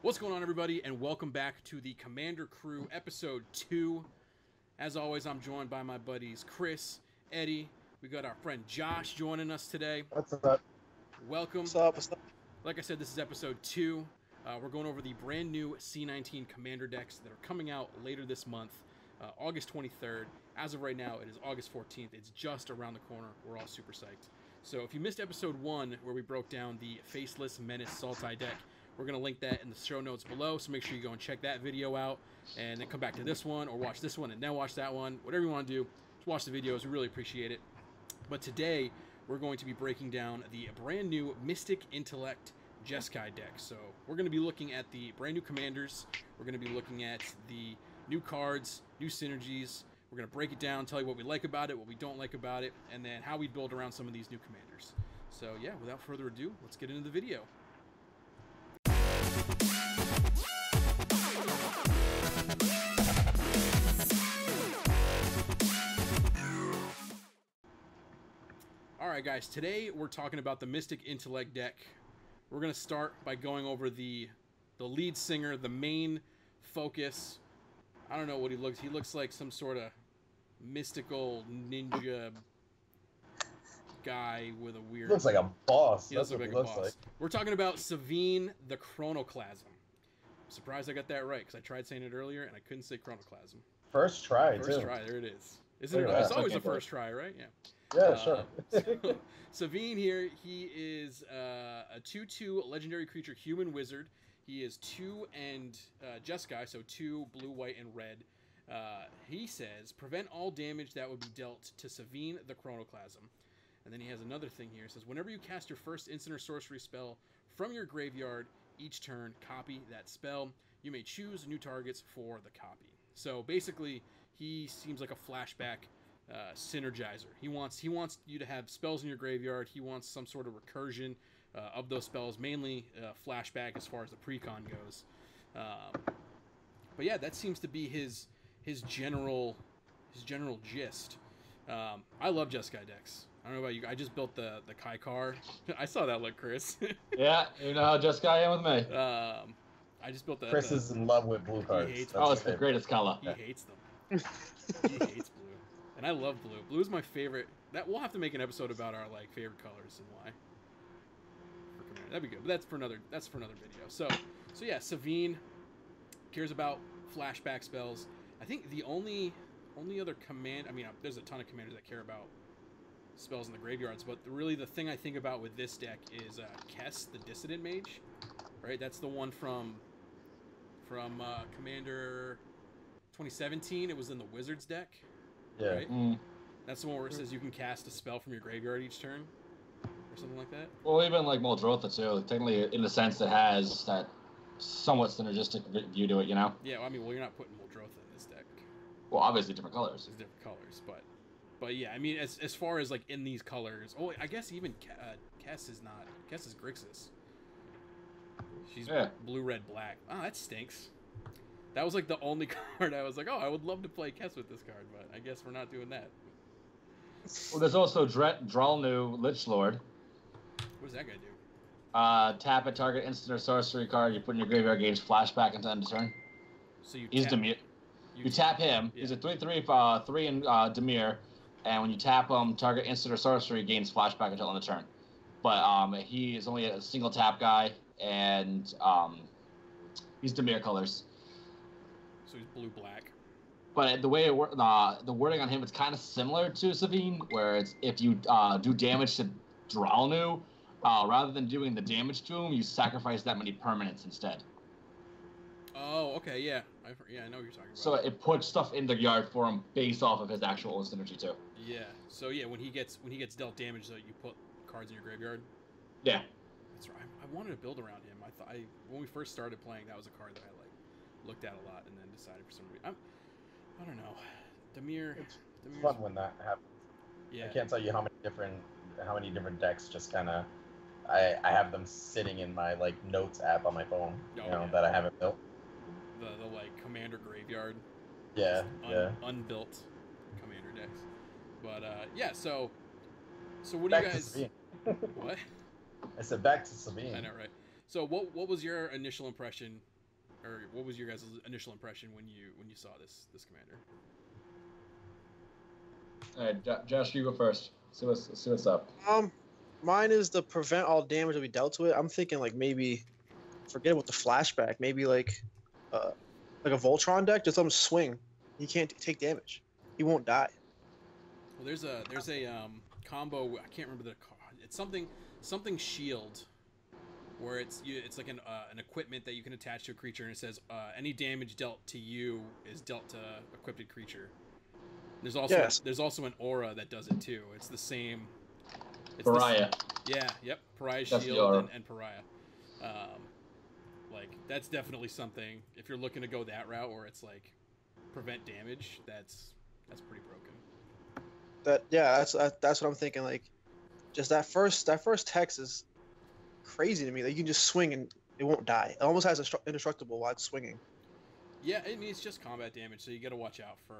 What's going on, everybody, and welcome back to the Commander Crew episode 2. As always, I'm joined by my buddies Chris, Eddie. We got our friend Josh joining us today. What's up? Welcome. What's up? What's up? Like I said, this is episode 2. We're going over the brand new C19 Commander decks that are coming out later this month, August 23rd. As of right now, it is August 14th. It's just around the corner. We're all super psyched. So if you missed episode 1, where we broke down the Faceless Menace Sultai deck, we're going to link that in the show notes below, so make sure you go and check that video out, and then come back to this one, or watch this one and then watch that one. Whatever you want to do, just watch the videos. We really appreciate it. But today, we're going to be breaking down the brand new Mystic Intellect Jeskai deck. So we're going to be looking at the brand new commanders. We're going to be looking at the new cards, new synergies. We're going to break it down, tell you what we like about it, what we don't like about it, and then how we build around some of these new commanders. So yeah, without further ado, let's get into the video. Alright guys, today we're talking about the Mystic Intellect deck. We're going to start by going over the lead singer, the main focus. I don't know what he looks. He looks like some sort of mystical ninja guy with a weird... Looks like a boss. He does look like a boss. We're talking about Sevinne, the Chronoclasm. I'm surprised I got that right, because I tried saying it earlier and I couldn't say Chronoclasm. First try, First try, there it is. Isn't it? It's always the first try, right? Yeah. Yeah, sure. So, Sevinne here, he is a 2/2 legendary creature human wizard. He is 2 and Jeskai, so 2 blue, white, and red. He says, prevent all damage that would be dealt to Sevinne, the Chronoclasm. And then he has another thing here. It says, whenever you cast your first instant or sorcery spell from your graveyard each turn, copy that spell. You may choose new targets for the copy. So basically, he seems like a flashback synergizer. He wants you to have spells in your graveyard. He wants some sort of recursion of those spells, mainly flashback as far as the precon goes. But yeah, that seems to be his general gist. I love Jeskai decks. I don't know about you. I just built the Kykar. I saw that look, Chris. Yeah, you know how Jeskai am with me. I just built that. Chris is in love with blue cards. Oh, it's the greatest color. He hates them. He hates blue. And I love blue. Blue is my favorite. That we'll have to make an episode about our like favorite colors and why. That'd be good. But that's for another video. So yeah, Sevinne cares about flashback spells. I think the only other command. I mean, there's a ton of commanders that care about spells in the graveyards, but really the thing I think about with this deck is Kess, the Dissident Mage. Right, that's the one from Commander 2017. It was in the Wizards deck. Yeah. Right? Mm. That's the one where it says you can cast a spell from your graveyard each turn, or something like that. Well, even like Muldrotha too. Technically, in the sense, it has that somewhat synergistic view to it, you know. Yeah, well, I mean, well, you're not putting Muldrotha in this deck. Well, obviously, different colors. It's different colors, but yeah, I mean, as far as like in these colors, oh, I guess even Kess is not. Kess is Grixis. She's blue, red, black. Oh, that stinks. That was like the only card I was like, oh, I would love to play Kess with this card, but I guess we're not doing that. Well, there's also Dralnu, Lichlord. What does that guy do? Tap a target instant or sorcery card you put in your graveyard, gains flashback until end of turn. So you tap him. Yeah. He's a 3/3, 3 in Dimir, and when you tap him, target instant or sorcery gains flashback until end of turn. But he is only a single tap guy, and he's Dimir colors. So he's blue-black. But the way it works, the wording on him is kind of similar to Sevinne, where it's if you do damage to Dralnu, rather than doing the damage to him, you sacrifice that many permanents instead. Oh, okay, yeah. I know what you're talking about. So it puts stuff in the yard for him based off of his actual synergy, too. Yeah, so yeah, when he gets dealt damage, you put cards in your graveyard? Yeah. That's right. I wanted to build around him. When we first started playing, that was a card that I liked. Looked at a lot and then decided for some reason. I don't know. It's fun when that happens. Yeah. I can't tell you how many different decks just kind of I have them sitting in my like notes app on my phone, that I haven't built. The like Commander graveyard. Yeah. Unbuilt Commander decks. But yeah. So what do you guys? What? I said back to Sevinne. I know, right? So what was your initial impression, or what was your guys' initial impression when you saw this commander? All right, Josh, you go first. See what's up. Mine is the prevent all damage that we dealt to it. I'm thinking like maybe, forget about the flashback. Maybe like a Voltron deck. Just let him swing. He can't take damage. He won't die. Well, there's a combo. I can't remember the card. It's something shield, where it's like an equipment that you can attach to a creature, and it says any damage dealt to you is dealt to equipped creature. There's also there's also an aura that does it too. It's the same. It's Pariah. The same, yeah. Yep. Pariah that's shield and Pariah. Like that's definitely something. If you're looking to go that route, where it's like prevent damage, that's pretty broken. That that's what I'm thinking. Like, just that first text is crazy to me. Like you can just swing and it won't die. It almost has indestructible while it's swinging. Yeah, I mean it's just combat damage, so you got to watch out for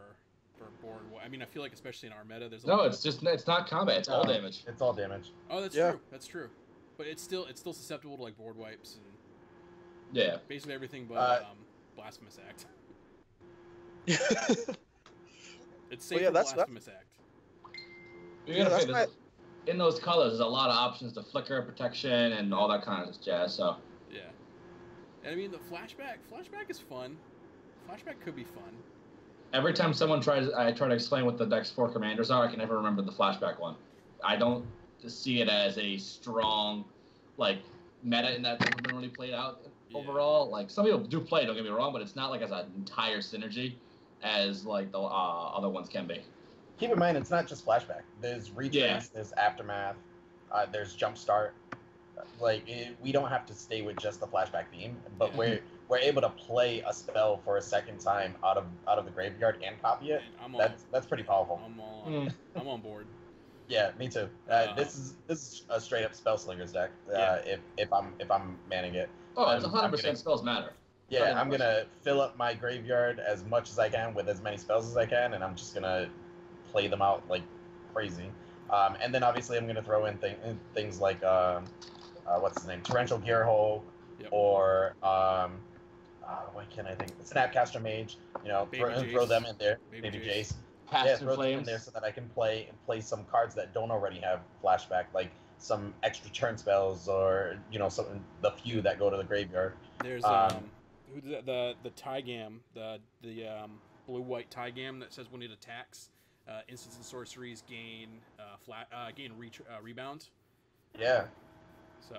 board. I mean I feel like especially in our meta, there's a lot it's just it's not combat. It's all damage. It's all damage. Oh, that's true. That's true. But it's still susceptible to like board wipes and yeah, basically everything but Blasphemous Act. It's safe for Blasphemous Act. You're gonna say this, in those colors, there's a lot of options to flicker, protection, and all that kind of jazz. So yeah, and I mean the flashback is fun. Flashback could be fun. Every time someone I try to explain what the deck's four commanders are, I can never remember the flashback one. I don't see it as a strong, like meta in that it's been really played out overall. Like some people do play, don't get me wrong, but it's not like as an entire synergy as like the other ones can be. Keep in mind, it's not just flashback. There's retrace, there's aftermath, there's jumpstart. Like we don't have to stay with just the flashback theme, but we're able to play a spell for a second time out of the graveyard and copy it. That's pretty powerful. I'm on board. Yeah, me too. This is a straight up spell slingers deck. If I'm manning it. Oh, it's 100% spells matter. Yeah, I'm gonna fill up my graveyard as much as I can with as many spells as I can, and I'm just gonna play them out like crazy, and then obviously I'm gonna throw in things like what's his name, Torrential Gearhole, or what can I think? Snapcaster Mage, you know, throw them in there. Maybe Jace. Throw them in there so that I can play some cards that don't already have flashback, like some extra turn spells or you know the few that go to the graveyard. There's the Taigam, the blue white Taigam that says when it attacks. Instants and sorceries gain rebound. Yeah. So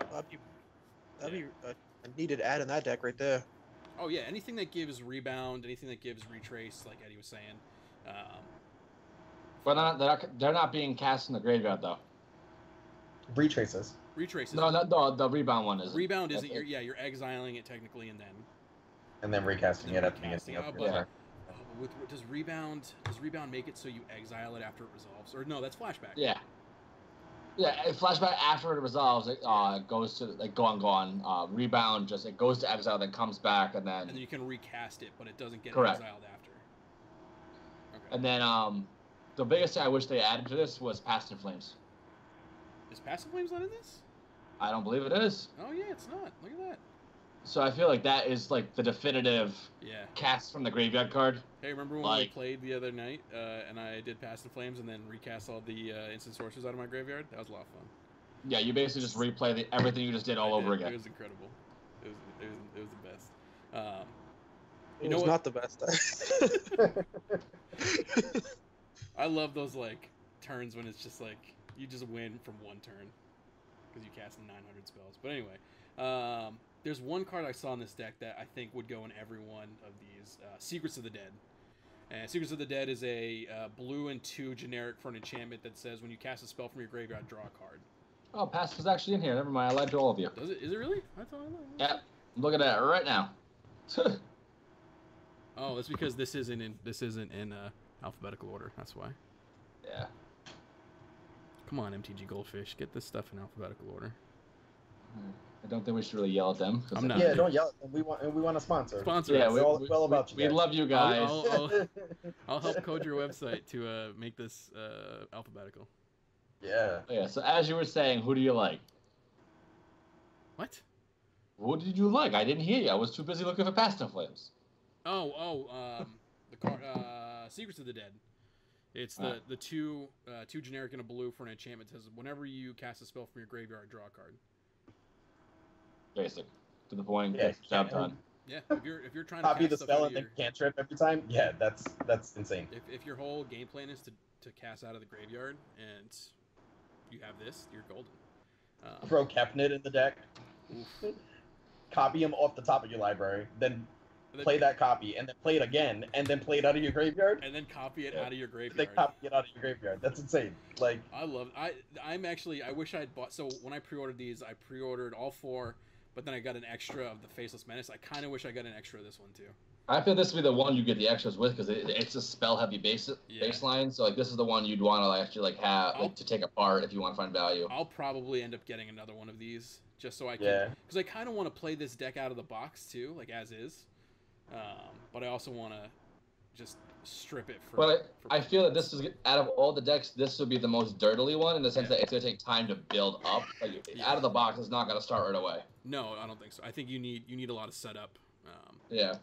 that'd be a needed add in that deck right there. Oh yeah, anything that gives rebound, anything that gives retrace, like Eddie was saying. But they're not being cast in the graveyard though. Retraces. No, the rebound one is. Rebound isn't. You're exiling it technically, and then recasting it at the beginning of the graveyard. Does rebound make it so you exile it after it resolves? Or no, that's flashback. Yeah, flashback after it resolves, it goes to like gone. Rebound just it goes to exile, then comes back, and then you can recast it, but it doesn't get exiled after. Okay. And then the biggest thing I wish they added to this was Past in Flames. Is Past in Flames not in this? I don't believe it is. Oh yeah, it's not. Look at that. So I feel like that is like the definitive cast from the graveyard card. Hey, remember when we played the other night and I did Past in Flames and then recast all the instant sorceries out of my graveyard? That was a lot of fun. Yeah, you basically just replay everything you just did all over again. It was incredible. It was the best. It was not the best. I love those like turns when it's just like you just win from one turn because you cast 900 spells. But anyway. There's one card I saw in this deck that I think would go in every one of these. Secrets of the Dead. And Secrets of the Dead is a blue and 2 generic for an enchantment that says when you cast a spell from your graveyard, draw a card. Oh, Past was actually in here. Never mind. I lied to all of you. Does it? Is it really? I thought I lied. Yeah. I'm looking at it right now. Oh, that's because this isn't in alphabetical order. That's why. Yeah. Come on, MTG Goldfish. Get this stuff in alphabetical order. I don't think we should really yell at them. Don't yell. We want a sponsor. Yeah, we're all about you. We love you guys. I'll help code your website to make this alphabetical. Yeah. So as you were saying, who do you like? What? What did you like? I didn't hear you. I was too busy looking for Past in Flames. The card, Secrets of the Dead. It's the two generic and a blue for an enchantment. It says whenever you cast a spell from your graveyard, draw a card. Basic, to the point. Yeah, job done. Yeah, if you're trying to copy the spell and then cantrip every time, yeah, that's insane. If your whole game plan is to cast out of the graveyard and you have this, you're golden. Throw Kepnit in the deck. Oof. Copy him off the top of your library, then play that copy, and then play it again, and then play it out of your graveyard, and then copy it out of your graveyard. They copy it out of your graveyard. That's insane. Like I love it. I'm actually I wish I had bought. So when I pre-ordered these, I pre-ordered all four, but then I got an extra of the Faceless Menace. I kind of wish I got an extra of this one too. I feel this would be the one you get the extras with because it's a spell-heavy baseline. So like this is the one you'd want to actually like have to take apart if you want to find value. I'll probably end up getting another one of these just so I can, because I kind of want to play this deck out of the box too, like as is. But I also want to just strip it for. But I feel that this is, out of all the decks, this would be the most dirtily one in the sense that it's going to take time to build up. Like, out of the box, it's not going to start right away. No, I don't think so. I think you need a lot of setup. Yeah.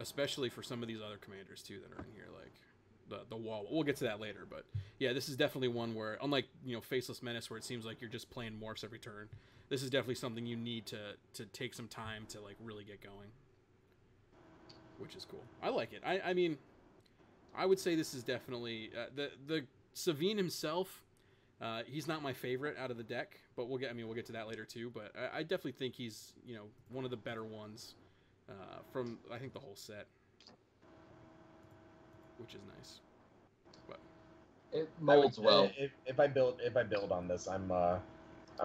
Especially for some of these other commanders too that are in here, like the wall. We'll get to that later, but yeah, this is definitely one where, unlike Faceless Menace, where it seems like you're just playing morphs every turn, this is definitely something you need to take some time to like really get going. Which is cool. I like it. I mean, I would say this is definitely the Sevinne himself. He's not my favorite out of the deck, but we'll get to that later too. But I definitely think he's one of the better ones from I think the whole set, which is nice. But it molds well. If I build on this, I'm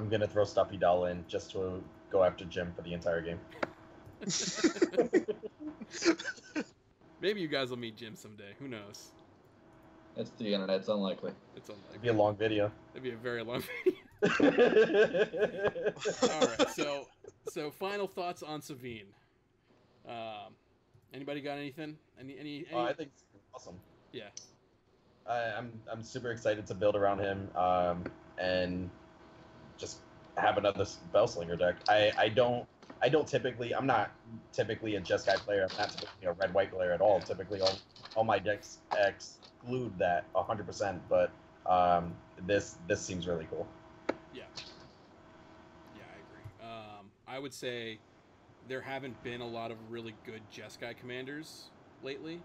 gonna throw Stuffy Doll in just to go after Jim for the entire game. Maybe you guys will meet Jim someday. Who knows? That's the internet. It's unlikely. It'd be a long video. It'd be a very long video. All right. So final thoughts on Sevinne. Anybody got anything? Any? I think it's awesome. Yeah. I'm super excited to build around him. And just have another Spellslinger deck. I'm not typically a Jeskai player. I'm not typically a red-white player at all. Typically, all my decks exclude that 100%. But this seems really cool. Yeah, I agree. I would say there haven't been a lot of really good Jeskai commanders lately.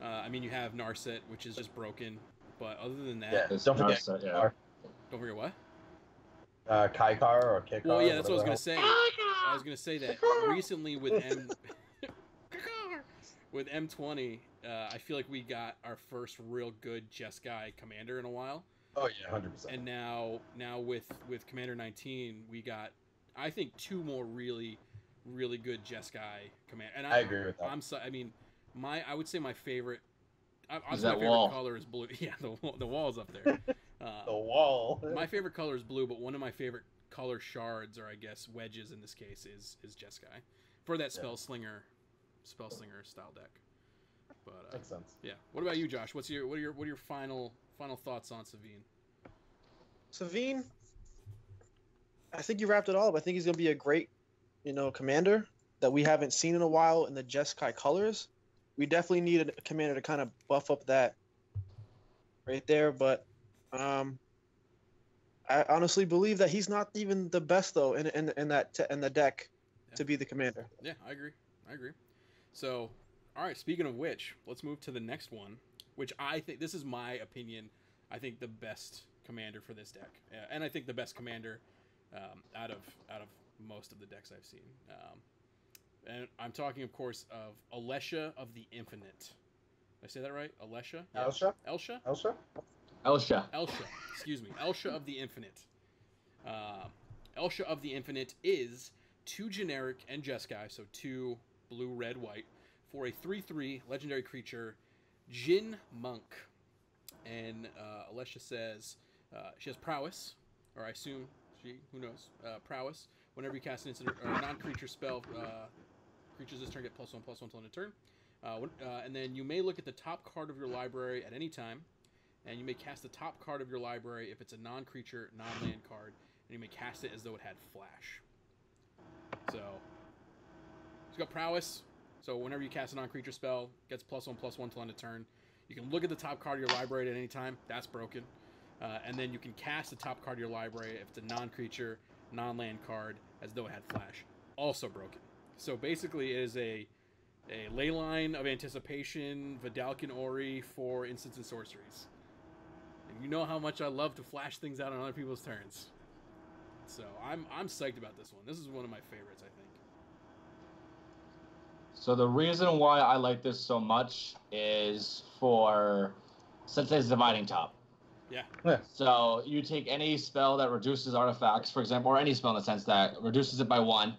I mean, you have Narset, which is just broken. But other than that, don't forget what. Kykar or Kykar. Well, yeah, that's what I was going to say. I was going to say that recently with M20, I feel like we got our first real good Jeskai commander in a while. Oh, yeah, 100%. And now with Commander 19, we got, I think, two more really, really good Jeskai commander. And I agree with that. I would say my favorite. Obviously, my favorite color is blue. Yeah, the wall's up there. The wall. My favorite color is blue, but one of my favorite color shards, or I guess wedges in this case, is Jeskai, for that spell slinger style deck. But makes sense. Yeah. What about you, Josh? What are your final thoughts on Sevinne? Sevinne, I think you wrapped it all up. I think he's going to be a great, commander that we haven't seen in a while in the Jeskai colors. We definitely need a commander to kind of buff up that right there, but. I honestly believe that he's not even the best though in the deck to be the commander. Yeah, I agree. So, all right. Speaking of which, let's move to the next one, which I think this is my opinion. I think the best commander for this deck, and I think the best commander out of most of the decks I've seen. And I'm talking, of course, of Elsha of the Infinite. Did I say that right? Elsha. Yeah. Elsha. Elsha, excuse me. Elsha of the Infinite. Elsha of the Infinite is two generic and Jeskai, so two blue, red, white, for a 3/3 legendary creature, Jin Monk. And Elsha says she has prowess, or I assume she, who knows, prowess. Whenever you cast an incident or non-creature spell, creatures this turn get +1/+1 until end of turn. And then you may look at the top card of your library at any time. And you may cast the top card of your library if it's a non-creature, non-land card, and you may cast it as though it had flash. So he's got prowess. So whenever you cast a non-creature spell, gets +1/+1 till end of turn. You can look at the top card of your library at any time. That's broken. And then you can cast the top card of your library if it's a non-creature, non-land card, as though it had flash. Also broken. So basically it is a Ley Line of Anticipation, Vidalcan Ori for instants and sorceries. And you know how much I love to flash things out on other people's turns. So I'm psyched about this one. This is one of my favorites, I think. So the reason why I like this so much is for Sensei's Dividing Top. Yeah. So you take any spell that reduces artifacts, for example, or any spell in the sense that reduces it by 1,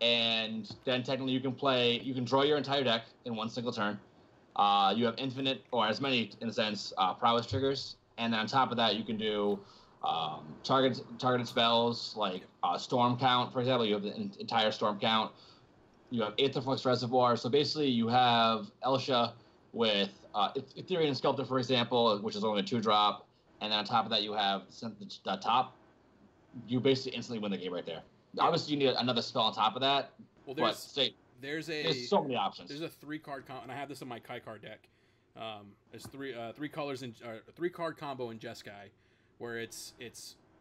and then technically you can draw your entire deck in one single turn. You have infinite, or as many in a sense, prowess triggers, and then on top of that you can do targeted spells like storm count, for example. You have the entire storm count. You have Aetherflux Reservoir. So basically you have Elsha with Itherian and Sculptor, for example, which is only a 2-drop. And then on top of that, you have the top. You basically instantly win the game right there. Yeah. Obviously, you need another spell on top of that. Well, there's so many options. There's a 3-card combo, and I have this in my Kykar deck. There's three-card combo in Jeskai, where it's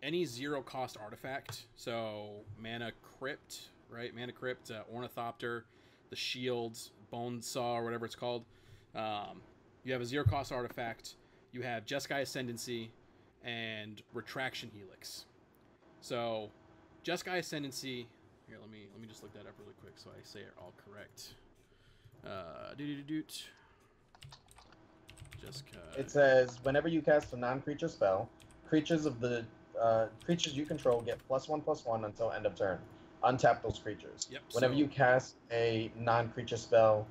any 0-cost artifact. So Mana Crypt, right? Mana Crypt, Ornithopter, the Shield, Bone Saw, or whatever it's called. You have a 0-cost artifact. You have Jeskai Ascendancy and Retraction Helix. So, Jeskai Ascendancy. Here, let me just look that up really quick so I say it all correct. Jeskai. It says whenever you cast a non-creature spell, creatures you control get +1/+1 until end of turn. Untap those creatures. Yep. Whenever you cast a non-creature spell,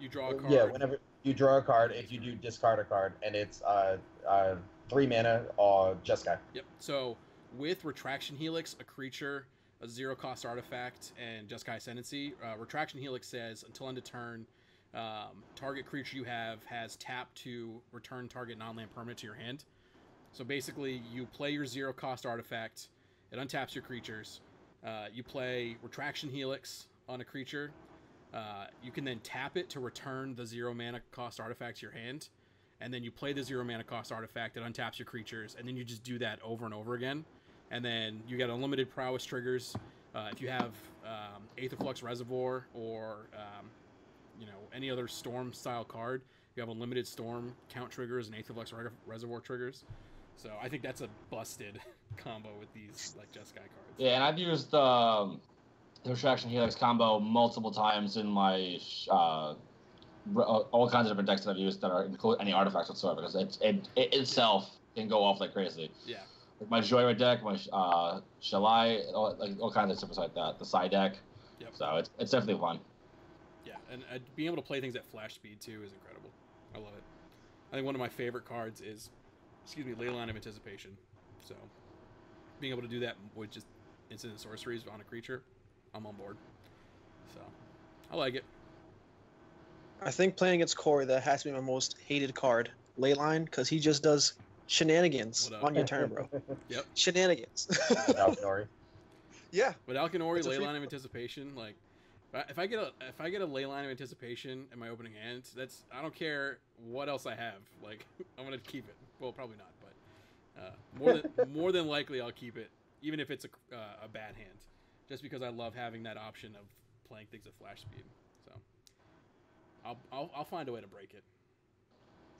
you draw a card. Yeah. Whenever. You draw a card. If you do, discard a card, and it's 3 mana or Jeskai. Yep. So with Retraction Helix, a creature, a 0-cost artifact, and Jeskai Ascendancy, Retraction Helix says until end of turn, target creature you have has tap to return target non-land permanent to your hand. So basically, you play your 0-cost artifact. It untaps your creatures. You play Retraction Helix on a creature. You can then tap it to return the 0-mana cost artifact to your hand, and then you play the 0-mana cost artifact that untaps your creatures, and then you just do that over and over again. And then you get unlimited prowess triggers. If you have Aetherflux Reservoir or any other storm style card, you have unlimited storm count triggers and Aetherflux Reservoir triggers. So I think that's a busted combo with these like Jeskai cards. Yeah, and I've used the Retraction Helix combo multiple times in my all kinds of different decks that I've used that are include any artifacts whatsoever, because it itself can go off like crazy. Yeah, like my Joyride deck, my Shalai, all kinds of stuff like that. The side deck. Yep. So it's definitely fun. Yeah, and being able to play things at flash speed too is incredible. I love it. I think one of my favorite cards is, Ley Line of Anticipation. So being able to do that with just instant and sorceries on a creature. I'm on board. So, I like it. I think playing against Corey, that has to be my most hated card, Leyline, because he just does shenanigans on your turn, bro. Yep. Shenanigans. Vidalcanori. Yeah. Vidalcanori, Leyline of Anticipation, like if I get a Leyline of Anticipation in my opening hand, that's, I don't care what else I have. Like, I'm going to keep it. Well, probably not, but more than likely I'll keep it, even if it's a bad hand. Just because I love having that option of playing things at flash speed, so I'll find a way to break it.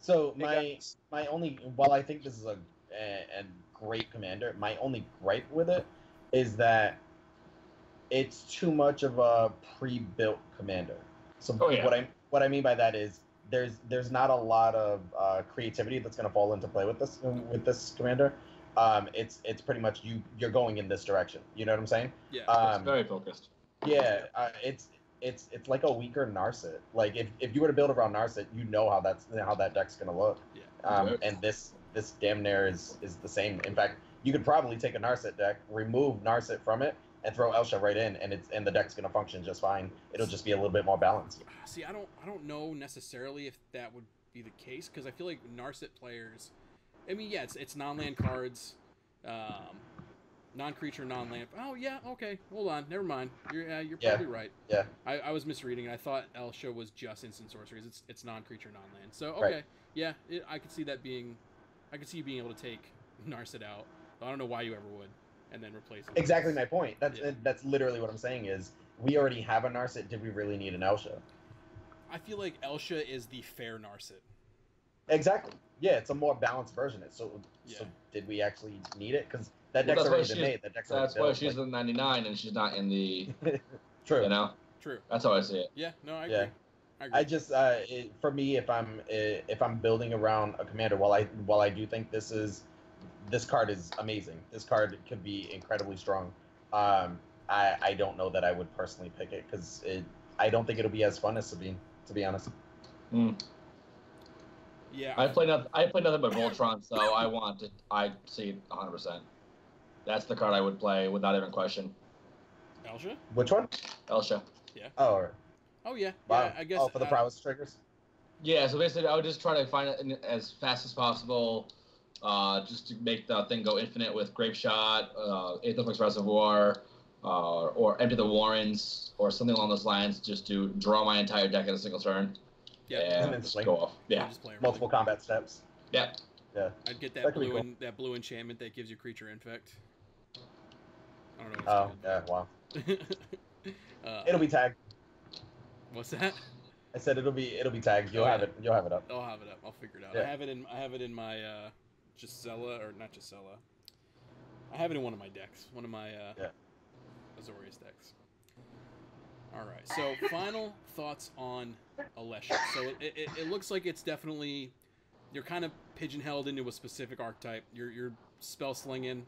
So my only, while I think this is a great commander, my only gripe with it is that it's too much of a pre-built commander. So what I mean by that is there's not a lot of creativity that's going to fall into play with this commander. It's pretty much you're going in this direction. You know what I'm saying? Yeah, it's very focused. Yeah, it's like a weaker Narset. Like if you were to build around Narset, you know how that deck's gonna look. Yeah. And this damn near is the same. In fact, you could probably take a Narset deck, remove Narset from it, and throw Elsha right in, and the deck's gonna function just fine. It'll just be a little bit more balanced. See, I don't know necessarily if that would be the case, because I feel like Narset players. I mean, yeah, it's non-land cards, Non-creature, non-land. Oh, yeah, okay. Hold on. Never mind. You're probably right. Yeah. I was misreading it. I thought Elsha was just instant sorceries. It's non-creature, non-land. So, okay. Right. Yeah, I could see that being... I could see you being able to take Narset out. I don't know why you ever would. And then replace it. Exactly my point. That's literally what I'm saying is, we already have a Narset. Did we really need an Elsha? I feel like Elsha is the fair Narset. Exactly. Yeah, it's a more balanced version. So did we actually need it? Because... That deck's already been made. That's why she's in 99 and she's not in the... True. You know? True. That's how I see it. Yeah, no, I agree. Yeah. I agree. I just, for me, if I'm building around a commander, while I do think this card is amazing, this card could be incredibly strong, I don't know that I would personally pick it, because I don't think it'll be as fun as Sabine, to be honest. Mm. Yeah. I play nothing but Voltron, so I see 100%. That's the card I would play without even question. Elsha? Which one? Elsha. Yeah. Oh, right. Oh, yeah. Wow. Yeah, I guess, for the prowess triggers? Yeah, so basically I would just try to find it as fast as possible, just to make the thing go infinite with Grape Shot, Aetherflux Reservoir, or Empty the Warrens, or something along those lines, just to draw my entire deck in a single turn. Yeah. And then just go off. Yeah. Just play multiple combat steps. Yeah. Yeah. I'd get that blue enchantment that gives you creature infect. I don't know. Oh, yeah, wow. It'll be tagged. What's that? I said it'll be tagged. You'll have it up. I'll have it up. I'll figure it out. Yeah. I have it in my Gisela, or not Gisela. I have it in one of my decks. One of my Azorius decks. All right. So final thoughts on Alessia. So it looks like it's definitely you're kind of pigeonholed into a specific archetype. You're spell slinging.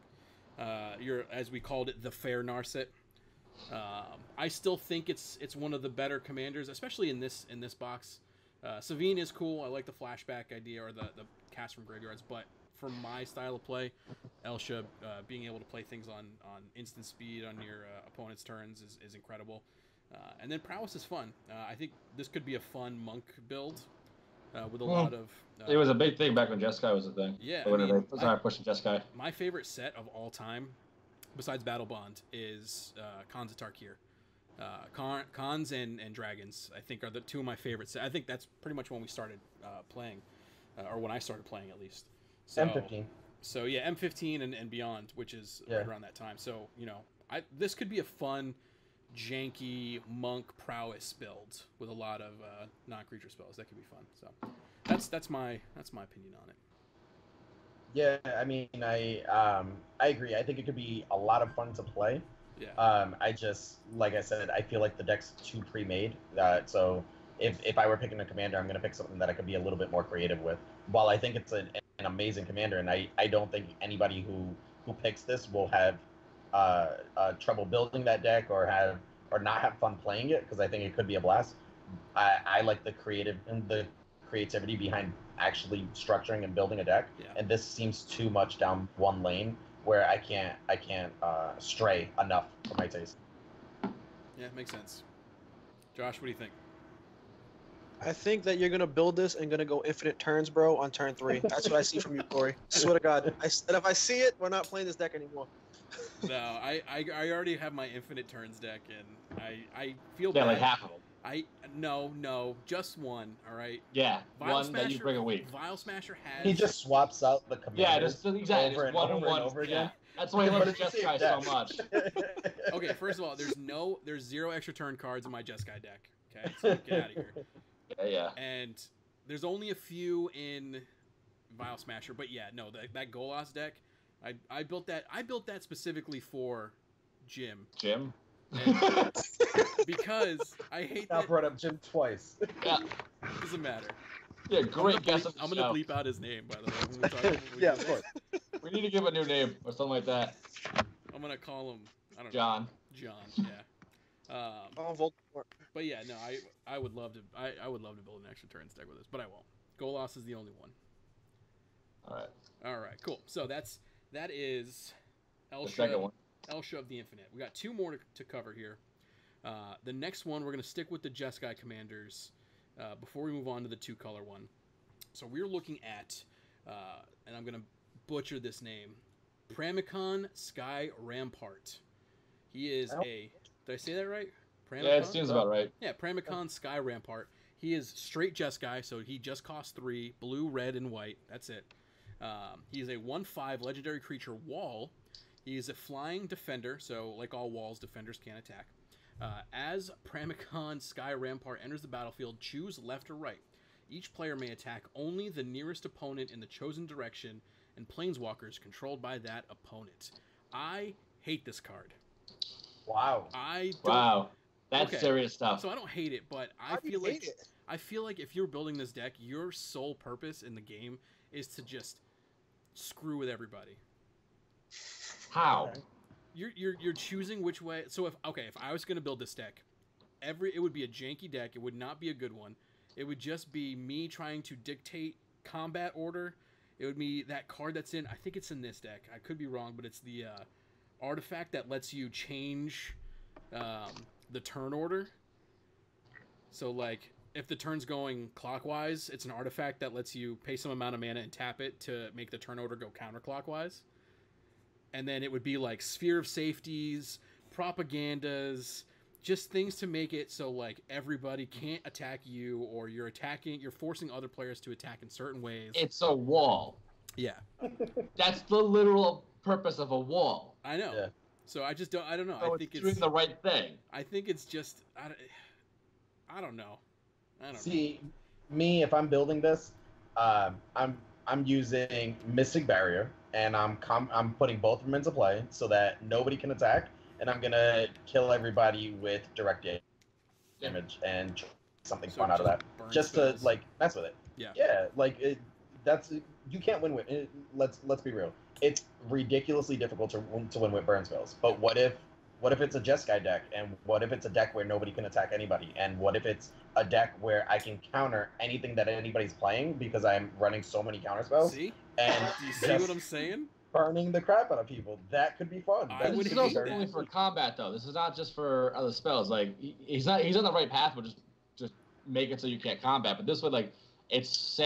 You're, as we called it, the fair Narset. I still think it's one of the better commanders, especially in this box. Sevinne is cool. I like the flashback idea, or the cast from graveyards. But for my style of play, Elsha being able to play things on instant speed on your opponent's turns is incredible. And then prowess is fun. I think this could be a fun monk build. With a lot of... it was a big thing back when Jeskai was a thing. Yeah. I pushing Jeskai. My favorite set of all time, besides Battle Bond, is Khans of Tarkir. Khans and Dragons, I think, are the two of my favorite sets. I think that's pretty much when we started playing, or when I started playing, at least. So, M15. So, yeah, M15 and beyond, which is right around that time. So, you know, this could be a fun... janky monk prowess builds with a lot of non-creature spells that could be fun. So that's my opinion on it. Yeah, I mean, I agree. I think it could be a lot of fun to play. Yeah. I just, like I said, I feel like the deck's too pre-made. So if I were picking a commander, I'm going to pick something that I could be a little bit more creative with. While I think it's an amazing commander, and I don't think anybody who picks this will have trouble building that deck or not have fun playing it, because I think it could be a blast. I like the creativity behind actually structuring and building a deck, and this seems too much down one lane where I can't stray enough for my taste. Yeah, it makes sense. Josh, what do you think? I think that you're going to build this and going to go infinite turns, bro, on turn 3. That's what I see from you, Corey. I swear to God. And if I see it, we're not playing this deck anymore. No, I already have my infinite turns deck, and I feel bad. Yeah, like half of them. No, just one, all right? Yeah, Vile one Smasher, that you bring a week. Vile Smasher has... He just swaps out the commanders over and over again. That's why he loves Jeskai so much. Okay, first of all, there's 0 extra turn cards in my Jeskai deck. Okay, so get out of here. Yeah. And there's only a few in Vile Smasher, but yeah, no, that Golos deck, I built that specifically for Jim. Jim? Because I hate that. I brought up Jim twice. Yeah. Doesn't matter. Yeah, great guess. I'm gonna bleep out his name, by the way. When we talk, yeah, of course. We need to give a new name or something like that. I'm gonna call him. I don't know. John. Yeah. But yeah, no, I would love to I would love to build an extra turns deck with this, but I won't. Golos is the only one. All right, cool. So that is Elsha of the Infinite. We got 2 more to cover here. The next one, we're gonna stick with the Jeskai commanders before we move on to the 2-color one. So we're looking at, and I'm gonna butcher this name, Pramikon, Sky Rampart. He is a... Did I say that right? Pramikon? Yeah, it seems about right. Yeah, Pramikon, Sky Rampart. He is straight Jeskai, so he just costs 3. Blue, red, and white. That's it. He is a 1/5 legendary creature wall. He is a flying defender, so like all walls, defenders can attack. As Pramikon Sky Rampart enters the battlefield, choose left or right. Each player may attack only the nearest opponent in the chosen direction and planeswalkers controlled by that opponent. I hate this card. Wow. That's serious stuff. So I don't hate it, but I feel like if you're building this deck, your sole purpose in the game is to just screw with everybody. How? You're choosing which way. So if I was going to build this deck, it would be a janky deck. It would not be a good one. It would just be me trying to dictate combat order. It would be that card that's in, I think it's in this deck. I could be wrong, but it's the artifact that lets you change the turn order. So like if the turn's going clockwise, it's an artifact that lets you pay some amount of mana and tap it to make the turn order go counterclockwise. And then it would be like Sphere of Safeties, Propagandas, just things to make it so like everybody can't attack you, or you're forcing other players to attack in certain ways. It's a wall. Yeah. That's the literal purpose of a wall. I know. Yeah. So I just don't, I don't know. So I think it's doing the right thing. I think it's just, I don't know. I don't know. See, me, if I'm building this, I'm using Mystic Barrier, and I'm putting both of them into play so that nobody can attack, and I'm going to kill everybody with direct damage and something fun out of that. Just to, like, mess with it. Yeah. Yeah, like, you can't win with it. Let's be real. It's ridiculously difficult to win with burn spells, but what if it's a Jeskai deck, and what if it's a deck where nobody can attack anybody, and what if it's a deck where I can counter anything that anybody's playing because I'm running so many counter spells? See? And do you see what I'm saying? Burning the crap out of people. That could be fun. This is also only for combat, though. This is not just for other spells. Like, he's on the right path, but just make it so you can't combat. But this would, like, it's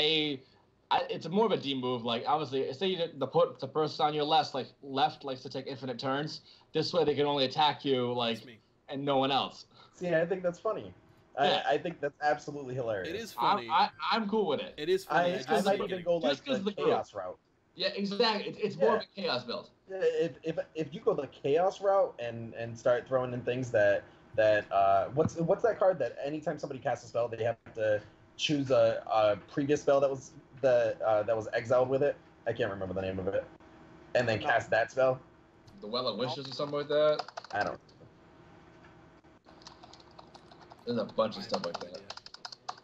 more of a D move. Like, obviously, say the person on your left likes to take infinite turns. This way, they can only attack you, like, and no one else. See, I think that's funny. Yeah. I think that's absolutely hilarious. It is funny. I'm cool with it. It is funny. I might even go like the chaos route. Yeah, exactly. It's more of a chaos build. Yeah, if you go the chaos route and start throwing in things that what's that card that anytime somebody casts a spell, they have to choose a previous spell that was exiled with it. I can't remember the name of it. And then cast that spell. The Well of Wishes or something like that. I don't. There's a bunch of stuff like that.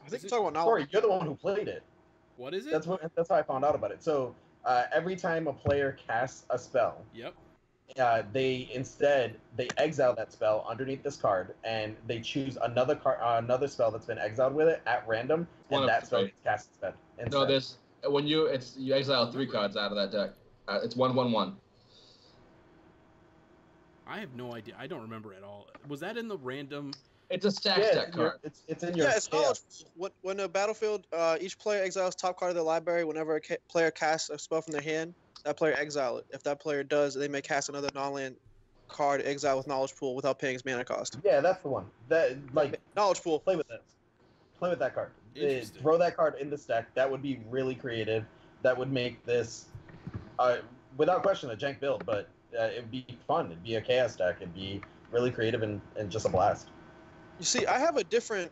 I think it's about knowledge. Sorry, you're the one who played it. What is it? That's how I found out about it. So every time a player casts a spell, yep. They exile that spell underneath this card, and they choose another spell that's been exiled with it at random, and that spell gets cast instead. No, you exile 3 cards out of that deck. It's 1/1/1. I have no idea. I don't remember at all. Was that in the random? It's a stack deck card. It's in your. Yeah, it's knowledge. When a battlefield, each player exiles top card of their library. Whenever a player casts a spell from their hand, that player exile it. If that player does, they may cast another non-land card exile with Knowledge Pool without paying its mana cost. Yeah, that's the one. That like Knowledge Pool. Play with that. Play with that card. Throw that card in this deck. That would be really creative. That would make this, without question, a jank build. But it'd be fun. It'd be a chaos deck. It'd be really creative and just a blast. You see, I have a different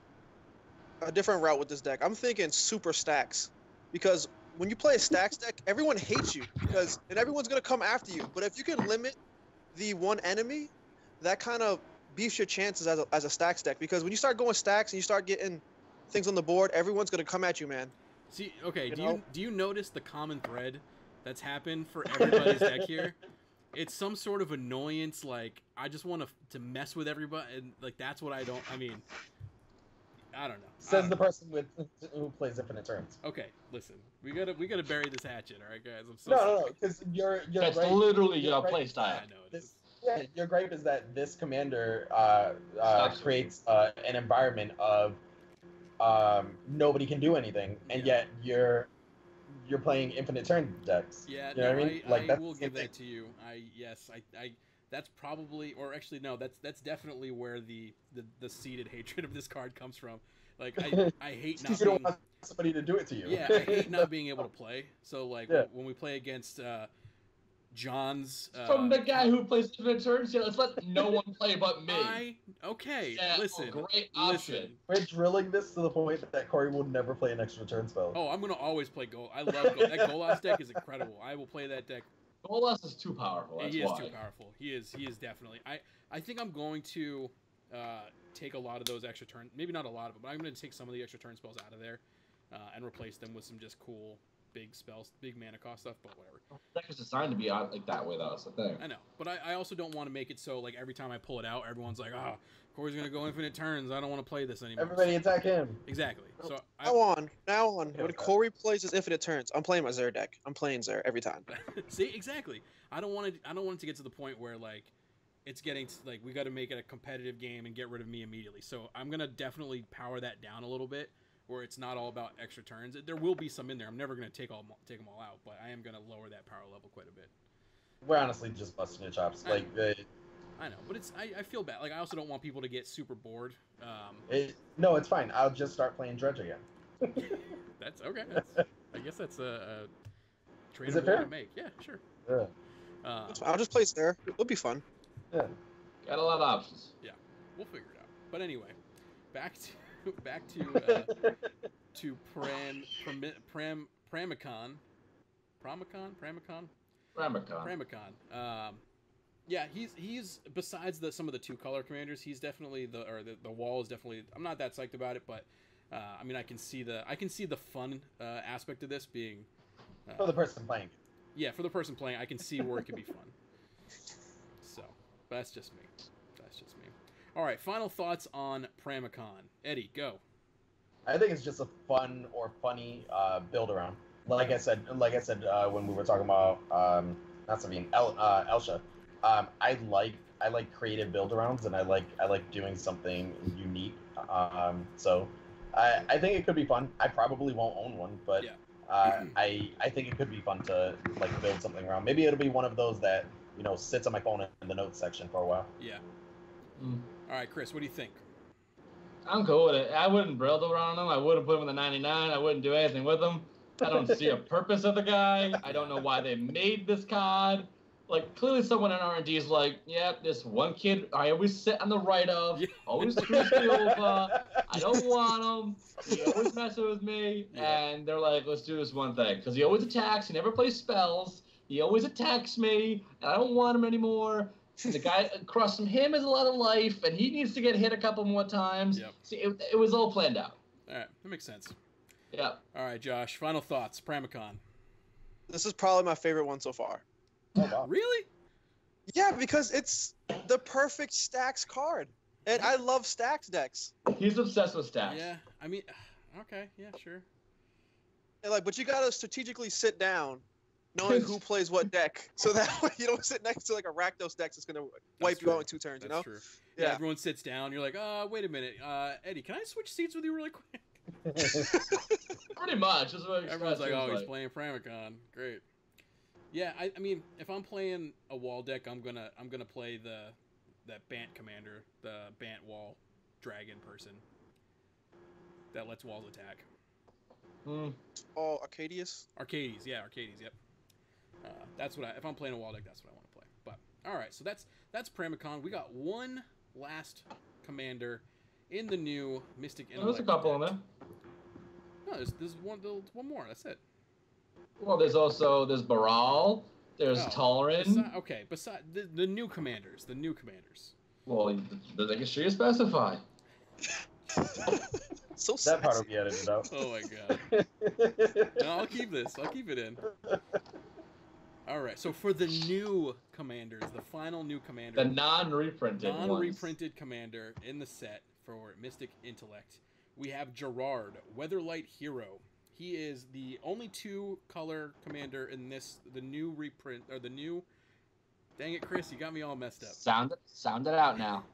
route with this deck. I'm thinking super stacks, because when you play a stacks deck, everyone hates you and everyone's gonna come after you. But if you can limit the one enemy, that kind of beefs your chances as a stacks deck. Because when you start going stacks and you start getting things on the board, everyone's gonna come at you, man. See, okay, do you notice the common thread that's happened for everybody's deck here? It's some sort of annoyance, like, I just want to mess with everybody, and, like, that's what I don't know. Says the person who plays infinite turns. Okay, listen, we gotta bury this hatchet, all right, guys? I'm so sorry. No, because you're that's right, literally your play style. I know it is. Yeah, your gripe is that this commander creates an environment of nobody can do anything, and yet you're... you're playing infinite turn decks. Yeah, you know what I mean? Like, I will give that to you. Yes, that's probably, or actually no, that's definitely where the seeded hatred of this card comes from. Like, I hate not. You don't want somebody to do it to you. Yeah, I hate not being able to play. So like when we play against John's from the guy who plays infinite turns, yeah, let's let no one play but me. Okay, yeah, listen, great option. We're drilling this to the point that Corey will never play an extra turn spell. Oh, I'm gonna always play Golos. I love Golos. That Golos deck is incredible. I will play that deck. Golos is too powerful. That's why. He is too powerful. He is definitely. I think I'm going to take a lot of those extra turn. Maybe not a lot of them, but I'm going to take some of the extra turn spells out of there and replace them with some just cool. Big spells, big mana cost stuff, but whatever. That was designed to be on like that way, though. That's the thing. I know, but I also don't want to make it so like every time I pull it out, everyone's like, "Oh, Corey's gonna go infinite turns. I don't want to play this anymore." Everybody attack him. Exactly. So now on. When Corey plays his infinite turns, I'm playing my Xur deck. I'm playing Xur every time. See, exactly. I don't want it to get to the point where like it's getting to, like, we got to make it a competitive game and get rid of me immediately. So I'm gonna definitely power that down a little bit, where it's not all about extra turns. There will be some in there. I'm never going to take them all out, but I am going to lower that power level quite a bit. We're honestly just busting your chops. I know, but it's I feel bad. Like, I also don't want people to get super bored. No, it's fine. I'll just start playing Dredge again. That's okay. I guess that's a trade to make. Yeah, sure. Yeah. I'll just play there. It'll be fun. Yeah. Got a lot of options. Yeah, we'll figure it out. But anyway, back to Pramikon. Yeah, he's besides some of the 2-color commanders, he's definitely the wall is definitely. I'm not that psyched about it, but I mean, I can see the fun aspect of this being for the person playing. Yeah, for the person playing, I can see where it can be fun. So, but that's just me. All right, final thoughts on Pramikon. Eddie, go. I think it's just a fun or funny build around. Like I said when we were talking about not Sevinne, Elsha. I like creative build arounds, and I like doing something unique. So I think it could be fun. I probably won't own one, but yeah. I think it could be fun to like build something around. Maybe it'll be one of those that, you know, sits on my phone in the notes section for a while. Yeah. Mm. All right, Chris, what do you think? I'm cool with it. I wouldn't build around him. I wouldn't put him in the 99. I wouldn't do anything with him. I don't see a purpose of the guy. I don't know why they made this card. Like, clearly someone in R&D is like, yeah, this one kid I always sit on the right of, always screws me over. I don't want him. He always messes with me. Yeah. And they're like, let's do this one thing. Because he always attacks. He never plays spells. He always attacks me. And I don't want him anymore. The guy across from him is a lot of life, and he needs to get hit a couple more times. Yep. See, it was all planned out. All right, that makes sense. Yeah. All right, Josh, final thoughts. Pramikon. This is probably my favorite one so far. Oh, wow. Really? Yeah, because it's the perfect stacks card, and I love stacks decks. He's obsessed with stacks. Yeah, I mean, okay, yeah, sure. And like, but you gotta strategically sit down, knowing who plays what deck, so that way you don't sit next to like a Rakdos deck that's gonna wipe you out in 2 turns. That's, you know, true. Yeah, yeah, everyone sits down. You're like, wait a minute, Eddie, can I switch seats with you really quick? Pretty much. That's what everyone's like. Oh, he's playing Pramikon. Great. Yeah, I mean, if I'm playing a wall deck, I'm gonna play that Bant commander, the Bant wall dragon person that lets walls attack. Mm. Oh, Arcadius. Arcadius, yeah, Arcadius. Yep. That's what if I'm playing a wall deck, that's what I want to play. But all right, so that's Pramikon. We got one last commander in the new Mystic Intellect. There's a couple deck. On there. No, there's one more. That's it. Well, there's also Baral. There's Tal'Rin. Beside the new commanders, Well, I guess she is specified. So that part will be edited out. Oh my god! No, I'll keep this. I'll keep it in. All right. So for the new commanders, the final new commander, the non-reprinted commander in the set for Mystic Intellect, we have Gerrard, Weatherlight Hero. He is the only 2-color commander in this, the new reprint or the new. Dang it, Chris! You got me all messed up. Sound it out now.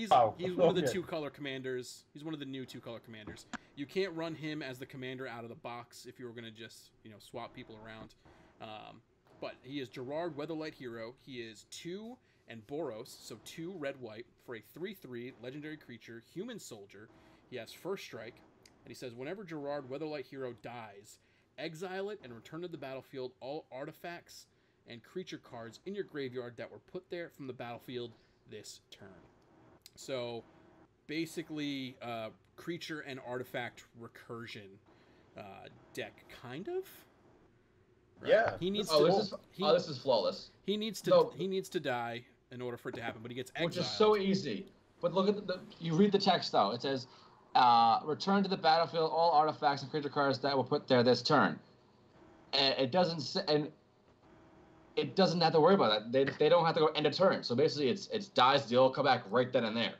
He's one of the two-color commanders. He's one of the new two-color commanders. You can't run him as the commander out of the box if you were going to just, you know, swap people around. But he is Gerrard, Weatherlight Hero. He is 2 and Boros, so 2 red-white for a 3/3 legendary creature, human soldier. He has first strike, and he says, whenever Gerrard, Weatherlight Hero dies, exile it and return to the battlefield all artifacts and creature cards in your graveyard that were put there from the battlefield this turn. So basically creature and artifact recursion deck, kind of. Right? Yeah. He needs this is flawless. He needs to die in order for it to happen, but he gets exiled. Which is so easy. But look at the you read the text though. It says return to the battlefield all artifacts and creature cards that were put there this turn. And it doesn't have to worry about that. They don't have to go end a turn. So basically, it's dies, deal, come back right then and there.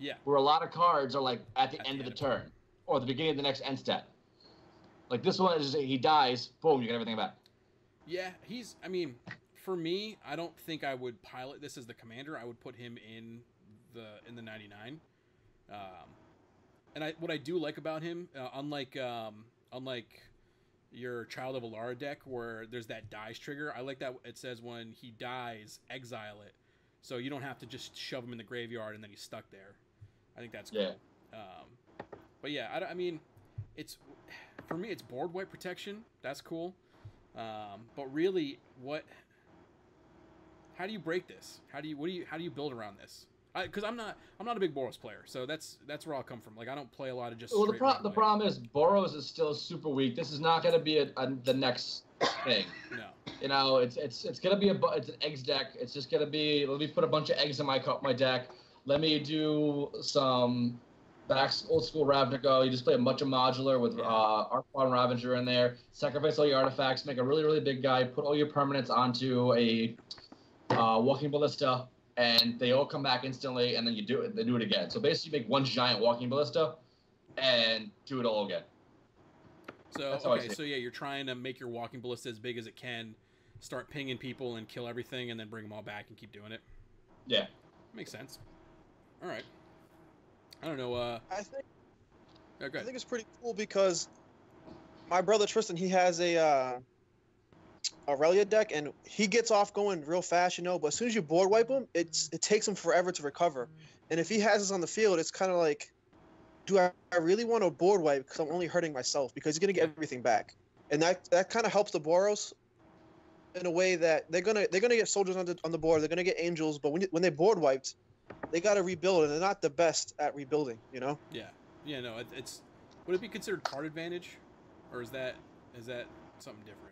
Yeah. Where a lot of cards are like at the end of the turn or the beginning of the next end step. Like this one is just, he dies, boom, you get everything back. Yeah, he's. I mean, for me, I don't think I would pilot this as the commander. I would put him in the 99. And what I do like about him, unlike your Child of Alara deck where there's that dies trigger. I like that it says when he dies, exile it. So you don't have to just shove him in the graveyard and then he's stuck there. I think that's cool. Yeah. But yeah, I mean, it's for me, it's board wipe protection. That's cool. But really, how do you break this? How do you build around this? Because I'm not a big Boros player, so that's where I'll come from. Like I don't play a lot of just. Well, the problem is Boros is still super weak. This is not going to be the next thing. No. You know, it's going to be it's an eggs deck. It's just going to be let me put a bunch of eggs in my deck. Let me do some old school Ravnica. You just play a bunch of modular with Arcbound Ravager in there. Sacrifice all your artifacts. Make a really big guy. Put all your permanents onto a Walking Ballista. And they all come back instantly, and then they do it again. So basically, you make one giant Walking Ballista, and do it all again. So yeah, you're trying to make your Walking Ballista as big as it can, start pinging people and kill everything, and then bring them all back and keep doing it. Yeah, makes sense. All right, I don't know. I think it's pretty cool because my brother Tristan, he has a. Aurelia deck, and he gets off going real fast, you know, but as soon as you board wipe him, it takes him forever to recover. And if he has us on the field, it's kind of like, do I really want to board wipe because I'm only hurting myself because he's going to get everything back. And that kind of helps the Boros in a way that they're going to get soldiers on the board, they're going to get angels, but when they board wiped, they got to rebuild, and they're not the best at rebuilding, you know? Yeah. Yeah, no, it's... Would it be considered card advantage? Or is that something different?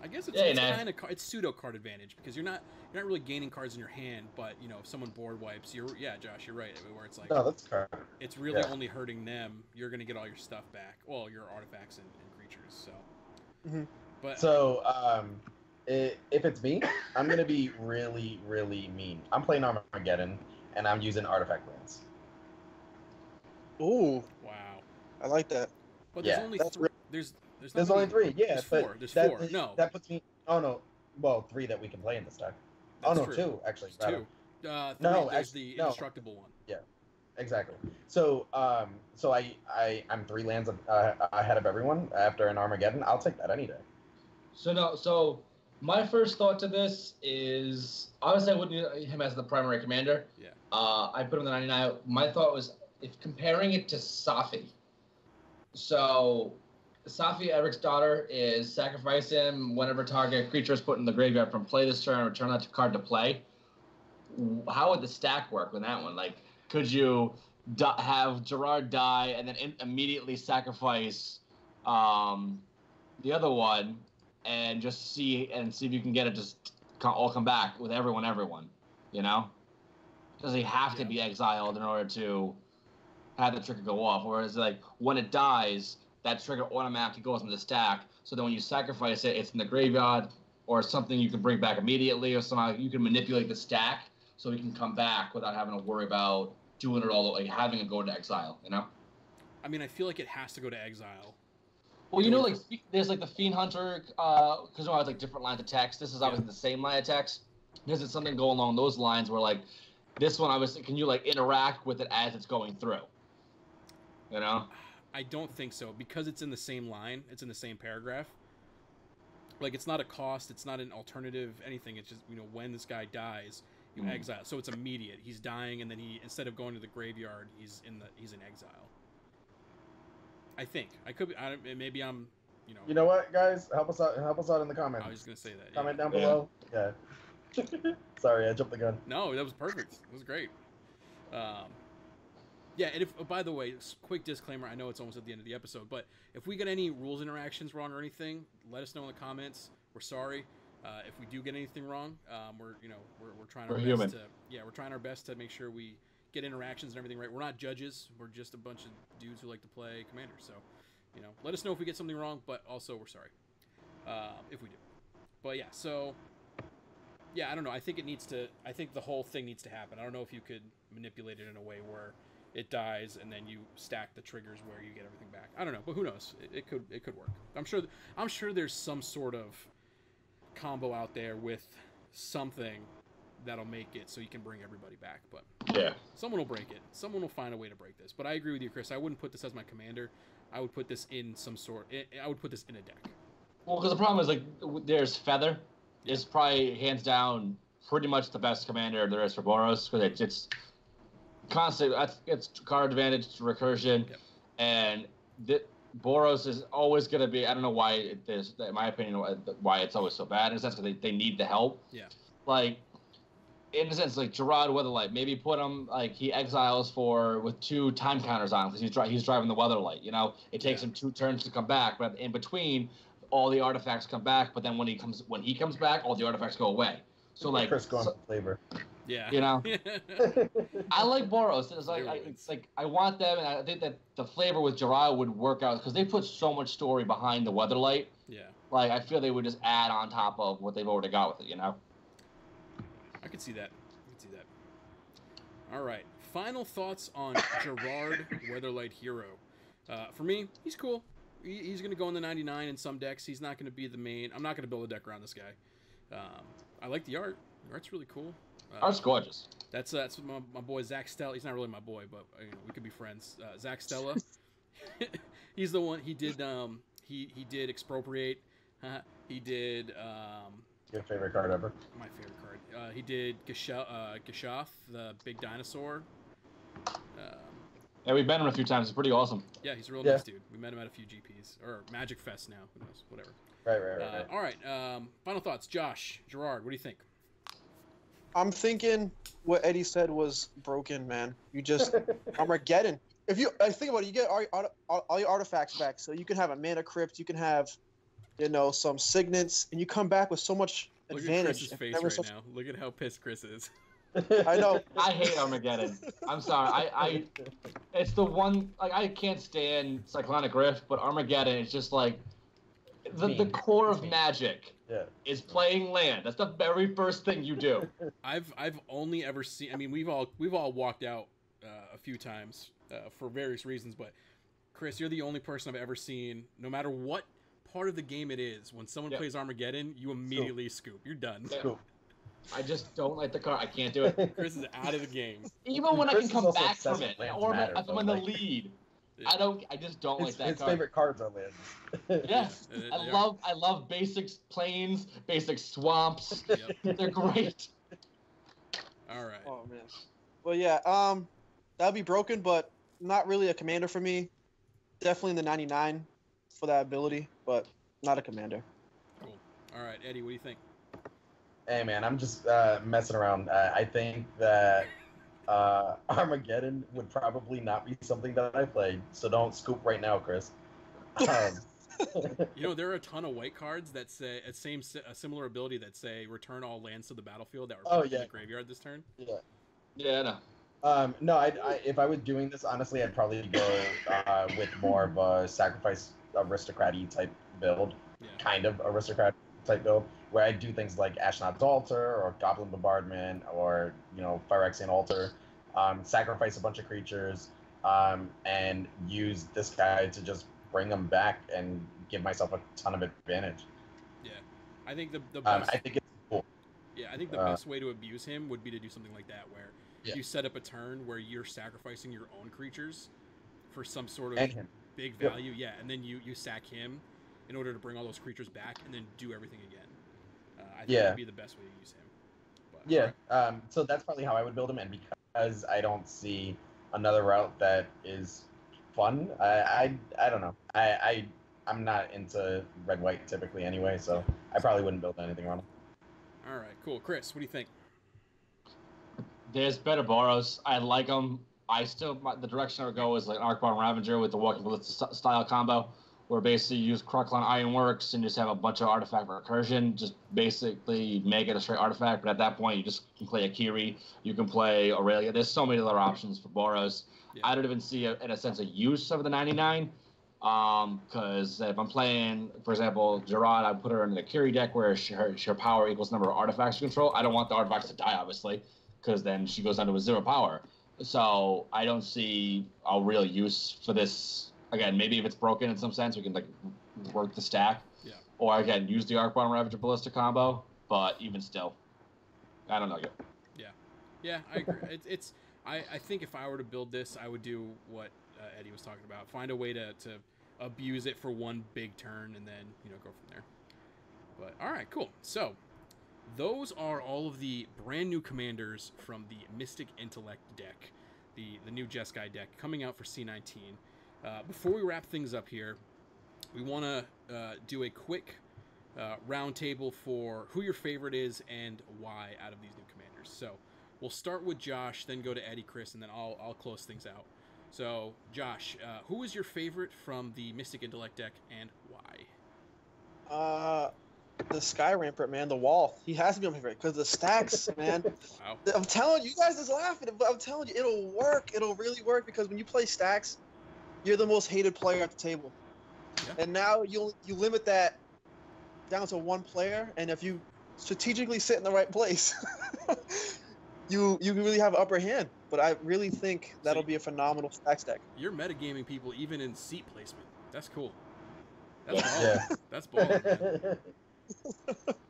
I guess it's kind of pseudo card advantage because you're not really gaining cards in your hand, but you know if someone board wipes, Josh, you're right. Where it's like it's really only hurting them. You're gonna get all your stuff back, well, your artifacts and creatures. So, if it's me, I'm gonna be really mean. I'm playing Armageddon and I'm using artifact lands. Oh wow, I like that. But there's only There's only three. Yeah, there's four. No, that puts me. Oh no, well, 3 that we can play in this deck. That's true. 2 actually. 2. 3, no, actually, the indestructible one. Yeah, exactly. So, I'm 3 lands ahead of everyone after an Armageddon. I'll take that any day. So my first thought to this is obviously I wouldn't use him as the primary commander. Yeah. I put him in the 99. My thought was if comparing it to Safi. So. Safi, Eric's Daughter, is sacrifice him whenever target creature is put in the graveyard from play this turn, return that card to play. How would the stack work with that one? Like, could you have Gerrard die and then immediately sacrifice the other one and just see if you can get it just all come back with everyone, you know? Does he have to be exiled in order to have the trigger go off? Or is it like, when it dies... that trigger automatically goes in the stack, so then when you sacrifice it, it's in the graveyard or something you can bring back immediately, or somehow you can manipulate the stack so it can come back without having to worry about doing it all, like having it go to exile, you know? I mean, I feel like it has to go to exile. Well, you know, like, there's, like, the Fiend Hunter, because there's always, like, different lines of text. This is obviously the same line of text. There's something going along those lines where, like, This one, obviously, can you like interact with it as it's going through? You know? I don't think so, because it's in the same line. It's in the same paragraph. Like, it's not a cost. It's not an alternative, anything. It's just, you know, when this guy dies, you exile. So it's immediate. He's dying, and then he, instead of going to the graveyard, he's in exile. I think. I could be, maybe I'm, you know. You know what, guys? Help us out in the comments. I was going to say that. Comment down below. Yeah. Sorry, I jumped the gun. No, that was perfect. It was great. Yeah, and if, oh, by the way, quick disclaimer, I know it's almost at the end of the episode, but if we get any rules interactions wrong or anything, let us know in the comments. We're sorry. If we do get anything wrong, we're trying our best to, we're trying our best to make sure we get interactions and everything right. We're not judges. We're just a bunch of dudes who like to play Commander. So, you know, let us know if we get something wrong, but also we're sorry if we do. But yeah, so yeah, I don't know. I think it needs to, I think the whole thing needs to happen. I don't know if you could manipulate it in a way where it dies and then you stack the triggers where you get everything back. I don't know, but who knows? It could work. I'm sure there's some sort of combo out there with something that'll make it so you can bring everybody back. But yeah, someone will break it. Someone will find a way to break this. But I agree with you, Chris. I wouldn't put this as my commander. I would put this in some sort. I would put this in a deck. Well, because the problem is, like, there's Feather. It's probably hands down pretty much the best commander there is for Boros, because it's constant. It's card advantage to recursion, and Boros is always going to be. I don't know why it is, in my opinion, why it's always so bad. Is that's because they need the help. Yeah. Like, in a sense, like Gerrard Weatherlight, maybe put him, like, he exiles for with 2 time counters on him because he's driving the Weatherlight. You know, it takes him 2 turns to come back, but in between, all the artifacts come back. But then when he comes back, all the artifacts go away. So like, Chris going for flavor. Yeah. You know, I like Boros. It's like, I want them, and I think that the flavor with Jiraiya would work out because they put so much story behind the Weatherlight. Yeah. Like, I feel they would just add on top of what they've already got with it. You know. I could see that. I could see that. All right. Final thoughts on Gerrard Weatherlight Hero. For me, he's cool. He's going to go in the 99 in some decks. He's not going to be the main. I'm not going to build a deck around this guy. I like the art. The art's really cool. Art's gorgeous. That's my boy Zach Stella. He's not really my boy, but you know, we could be friends. Zach Stella. He's the one. He did. He did Expropriate. He did. Your favorite card ever. My favorite card. He did Gishath, the big dinosaur. Yeah, we've met him a few times. He's pretty awesome. Yeah, he's a real nice dude. We met him at a few GPs or Magic Fest now. Who knows? Whatever. Right. All right. Final thoughts, Josh, Gerrard. What do you think? I'm thinking what Eddie said was broken, man. You just Armageddon. I think about it, you get all your artifacts back, so you can have a mana crypt. You can have, you know, some signets, and you come back with so much advantage. Look at Chris's face right now. Look at how pissed Chris is. I know. I hate Armageddon. I'm sorry. It's the one, like, I can't stand Cyclonic Rift, but Armageddon is just like the core of Magic. Yeah. Is playing land. That's the very first thing you do. I've only ever seen. I mean, we've all walked out a few times for various reasons, but Chris, you're the only person I've ever seen. No matter what part of the game it is, when someone plays Armageddon, you immediately scoop. You're done. Yeah. Cool. I just don't like the card. I can't do it. Chris is out of the game. Even when Chris I can come back from it, or when the lead, I don't. I just don't like that. His card. Favorite cards are land. Yes, yeah, I love basic plains, basic swamps. Yep. They're great. All right. Oh man. Well, yeah. That'd be broken, but not really a commander for me. Definitely in the 99 for that ability, but not a commander. Cool. All right, Eddie. What do you think? Hey man, I'm just messing around. I think that Armageddon would probably not be something that I played, so don't scoop right now, Chris. You know, there are a ton of white cards that say a similar ability that say return all lands to the battlefield that were put in the graveyard this turn. Yeah, yeah, no. No, if I was doing this, honestly, I'd probably go with more of a sacrifice aristocrat-y type build, kind of aristocrat type build, where I do things like Ashnod's Altar or Goblin Bombardment or, you know, Phyrexian Altar, sacrifice a bunch of creatures, and use this guy to just bring them back and give myself a ton of advantage. Yeah, I think the best way to abuse him would be to do something like that, where you set up a turn where you're sacrificing your own creatures for some sort of big value. Yeah, and then you sack him in order to bring all those creatures back and then do everything again. I think that'd be the best way to use him. But, so that's probably how I would build him, and because I don't see another route that is fun, I don't know. I'm not into red-white typically anyway, so I probably wouldn't build anything around him. All right, cool. Chris, what do you think? There's better Boros. I like them. I still, the direction I would go is like Arcbound Ravager with the Walking Ballista style combo, where basically you use Crocline Ironworks and just have a bunch of artifact recursion, just basically make it a straight artifact. But at that point, you just can play Akiri, you can play Aurelia. There's so many other options for Boros. Yeah. I don't even see, in a sense, a use of the 99. Because if I'm playing, for example, Gerrard, I put her in the Akiri deck where her power equals number of artifacts to control. I don't want the artifacts to die, obviously, because then she goes down to a 0 power. So I don't see a real use for this. Again, maybe if it's broken in some sense, we can like work the stack. Yeah. Or again, use the Arcbound Ravager Ballista combo. But even still, I don't know yet. Yeah, yeah, I agree. I think if I were to build this, I would do what Eddie was talking about. Find a way to abuse it for one big turn and then, you know, go from there. But all right, cool. So those are all of the brand new commanders from the Mystic Intellect deck, the new Jeskai deck coming out for C19. Before we wrap things up here, we want to do a quick roundtable for who your favorite is and why out of these new commanders. So we'll start with Josh, then go to Eddie, Chris, and then I'll close things out. So, Josh, who is your favorite from the Mystic Intellect deck, and why? The Sky Rampart, man, the Wall. He has to be my favorite, because the stacks, man. Wow. I'm telling you, you guys just laughing, but I'm telling you, it'll work. It'll really work, because when you play stacks, you're the most hated player at the table. Yeah. And now you limit that down to one player, and if you strategically sit in the right place, you really have an upper hand. But I really think that'll be a phenomenal stacks deck. You're metagaming people even in seat placement. That's cool. That's baller. Yeah. That's baller, man.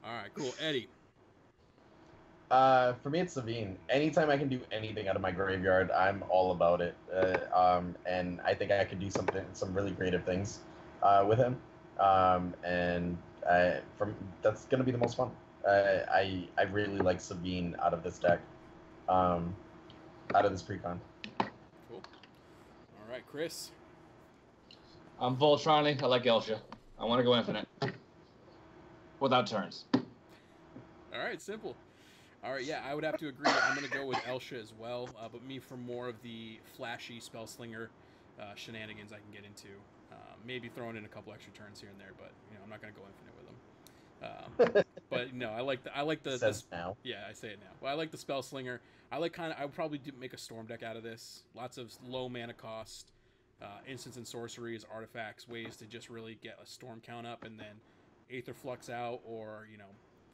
All right, cool. Eddie. For me, it's Sevinne. Anytime I can do anything out of my graveyard, I'm all about it. And I think I could do some really creative things with him. That's going to be the most fun. I really like Sevinne out of this deck. Out of this pre-con. Cool. All right, Chris. I'm Voltronic. I like Elsha. I want to go infinite. Without turns. All right, simple. All right, yeah, I would have to agree. I'm going to go with Elsha as well, but me for more of the flashy spellslinger shenanigans I can get into. Maybe throwing in a couple extra turns here and there, but you know, I'm not going to go infinite with them. But no, I say it now. Well, I like the spell slinger. I would probably make a storm deck out of this. Lots of low mana cost, instants and sorceries, artifacts, ways to just really get a storm count up and then Aetherflux out, or you know,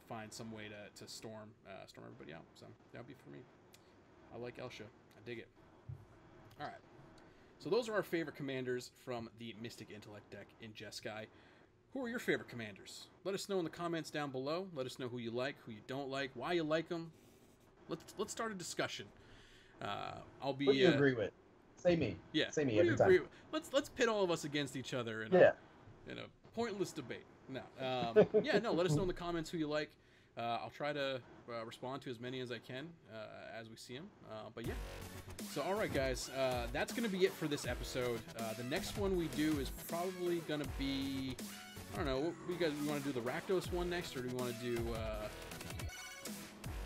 find some way to storm everybody out. So that would be for me. I like Elsha. I dig it. All right. So those are our favorite commanders from the Mystic Intellect deck in Jeskai. Who are your favorite commanders? Let us know in the comments down below. Let us know who you like, who you don't like, why you like them. Let's start a discussion. I'll be. What do you agree with? Say me. Yeah. Say me every time. Let's pit all of us against each other in a pointless debate. No. Let us know in the comments who you like. I'll try to respond to as many as I can as we see them. But yeah. So, all right, guys. That's going to be it for this episode. The next one we do is probably going to be, I don't know, you guys, we want to do the Rakdos one next, or do we want to do,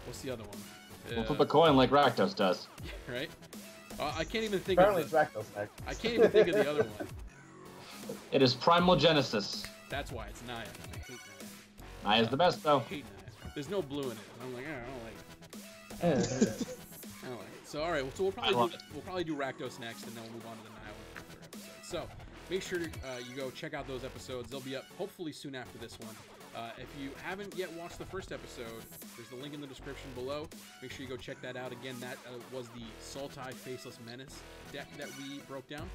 what's the other one? We'll flip a coin like Rakdos does. Right? I can't even think of Rakdos next. I can't even think of the other one. It is Primal Genesis. That's why it's Naya. I hate Naya. Naya's the best, though. I hate Naya. There's no blue in it. And I'm like, I don't like it. I don't like it. So, all right, so we'll probably do Rakdos next, and then we'll move on to the Naya one for the episode. So, make sure you go check out those episodes. They'll be up hopefully soon after this one. If you haven't yet watched the first episode, there's the link in the description below. Make sure you go check that out. Again, that was the Sultai Faceless Menace deck that we broke down.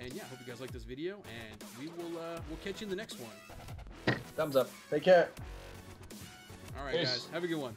And yeah, I hope you guys like this video, and we will we'll catch you in the next one. Thumbs up. Take care. All right, Peace. Guys. Have a good one.